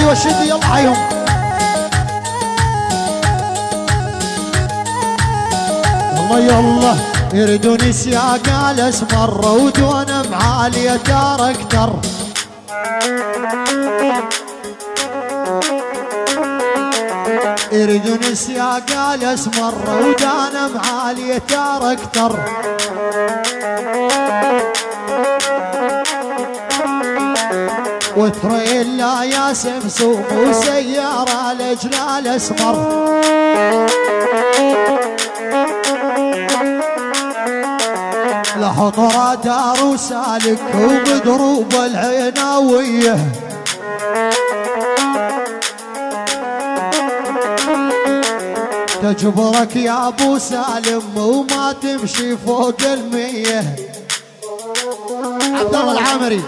العالي والشدي يلا حيهم. الله يلا يردوني سياق على اسمر ودونا معالي تار اكتر. يردوني سياق على اسمر ودونا معالي تار اكتر. وتريلا يا سمسوم وسيارة لجلال اسمر. لحضرة دار وسالك وبدروب العناوية. تجبرك يا ابو سالم وما تمشي فوق 100. عبد الله العامري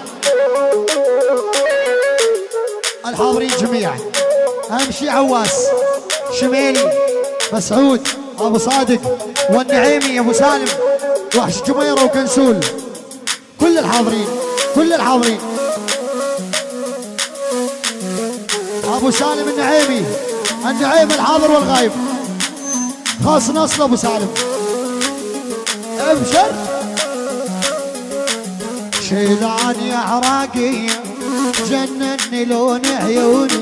الحاضرين جميعا، امشي عواس شميلي مسعود ابو صادق والنعيمي ابو سالم وحش جميره وكنسول، كل الحاضرين كل الحاضرين. ابو سالم النعيمي، النعيم الحاضر والغايب، خاص نصل ابو سالم. ابشر شيل عن يا عراقي جنني لون عيونك.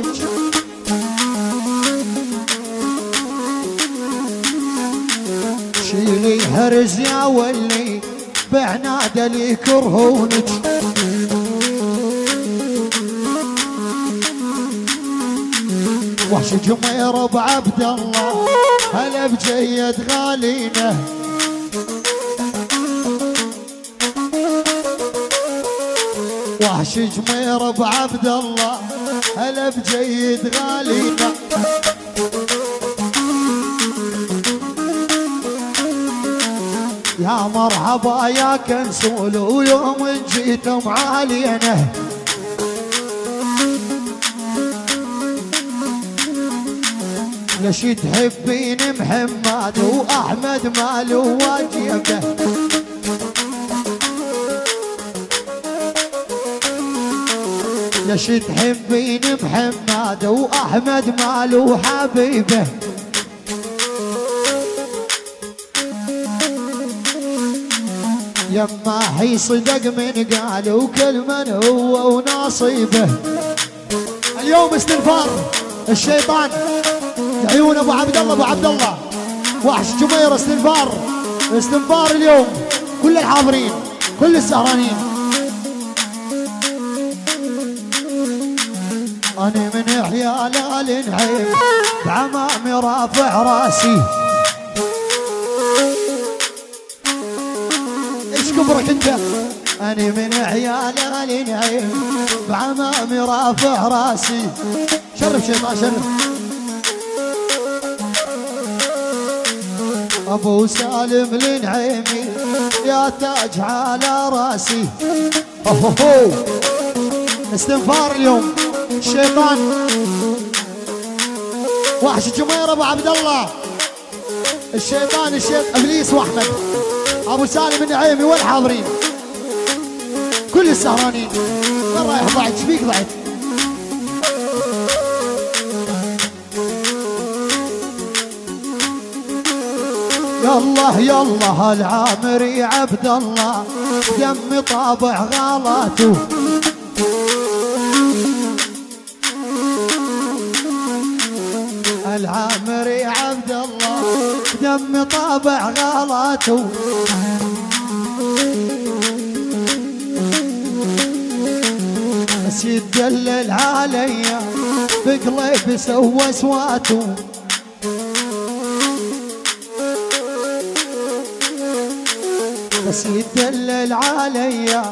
شيلي هرز يا ولي بعناده اللي يكرهونك. وحش جمير بعبد الله هلا بجيد غالينا. وحش جمير بعبد الله هلا بجيد غالينا. يا مرحبا يا كنسول ويوم جيتم علينا. ليش تحبين محمد واحمد ماله واجبه. ليش تحبين محمد واحمد ماله حبيبه. يما حي صدق من قال وكل من هو ونصيبه. اليوم استنفار الشيطان عيون ابو عبد الله، ابو عبد الله وحش جمير استنفار، استنفار اليوم كل الحاضرين كل السهرانين. انا من عيال ال نعيم بعمامي رافع راسي. ايش كبرك انت؟ انا من عيال ال نعيم بعمامي رافع راسي. شرف شيطان شرف. ابو سالم لنعيمي يا تاج على راسي. اوهوهو استنفار اليوم الشيطان. وحش جمير ابو عبد الله الشيطان الشيخ ابليس واحمد ابو سالم النعيمي والحاضرين كل السهرانين. وين رايح ضعت؟ ايش فيك ضعت؟ يالله يالله العامري عبد الله دم طابع غلاته. العامري عبد الله دم طابع غلاته. بس يتدلل عليا بقلبي سوى سواته. بس يتدلل عليا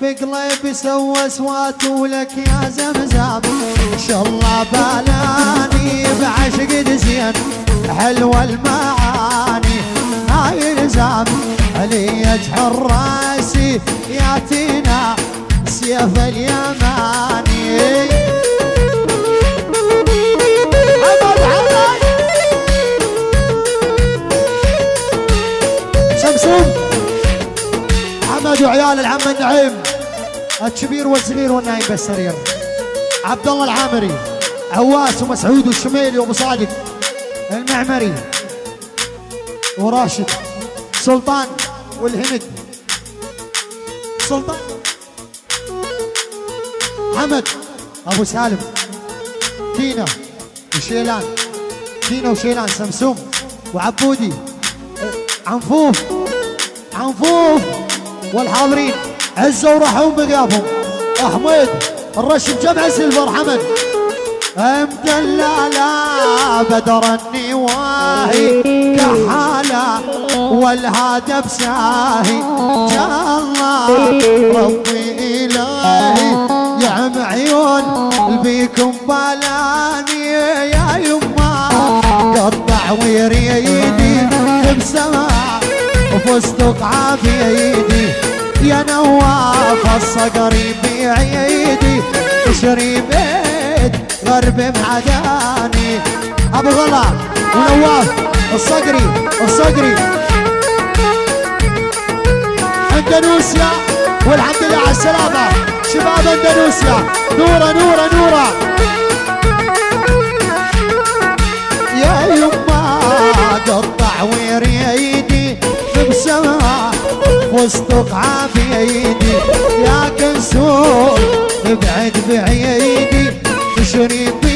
بقلبي سوى سواته. لك يا زمزم ان شاء الله بالاني بعشق زين حلوه المعاني. هاي الزام علي اجحر راسي ياتينا سيف اليماني. وعيال العم النعيم الكبير والصغير والنايم بالسرير. عبد الله العامري، عواس ومسعود والشميلي وابو صادق المعمري وراشد، سلطان والهند، سلطان حمد ابو سالم، تينا وشيلان، تينا وشيلان سمسوم وعبودي، عنفوف عنفوف والحاضرين عزوا ورحموا بغيابهم، احمد الرش بجمع سيلفر، حمد مدللا بدر النواهي كحاله والهدف ساهي، يا الله ربي الهي يعم عيون بيكم بلاني، يا يما قطع ويريدي بسما وفستق عافيه يدي، يا نواف الصقري بعيدي تشري بيت غرب معداني، ابو غلا ونواف الصقري، الصقري اندونيسيا والحمد لله على السلامه، شباب اندونيسيا، نوره نوره نوره، يا يما قطع ويريدي بسما وسطك عافيه يدي، يا كنسوم ابعد بعيدي تشري